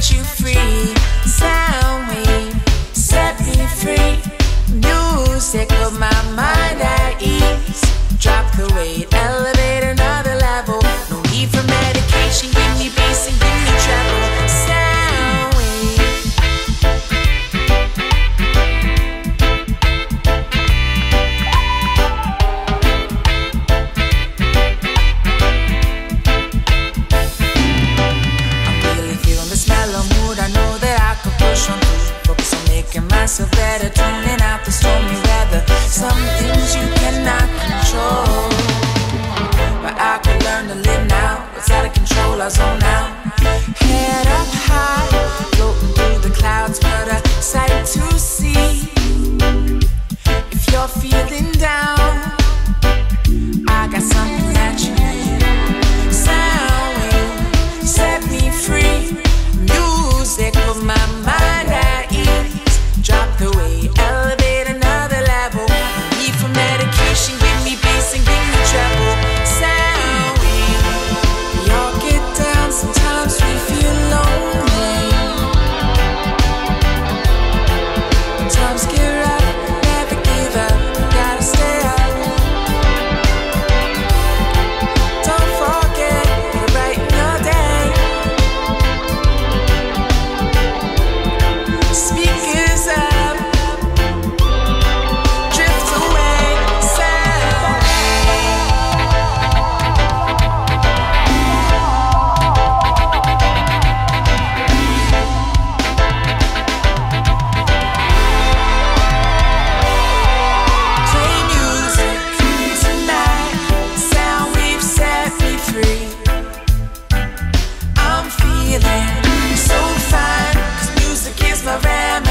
set you free. Sound wave, set me free. Music of my mind at ease. Drop the weight, elevate another level. No need for medication, give me bass and give me treble. Sound wave. I'm really feeling the smell of mood. I know that I could push on through. Focus on making myself better, tuning out the stormy weather. Some things you cannot control, but I can learn to live now. It's out of control, I zone out. Head up high, floating through the clouds, but a sight to see. If you're feeling down, I got something that you need. Sound wave, set me free. Music of my mind at ease. Drop the weight, elevate another level. No need for medication, give me bass and give me treble. Sound wave, we all get down, sometimes we feel lonely. Sometimes get up, never give up, gotta stay up. Don't forget to write your day. Speakers up, drift away. Sound wave. Play music tonight. Sound wave, set me free. I'm feeling so fine, 'cause music is my remedy.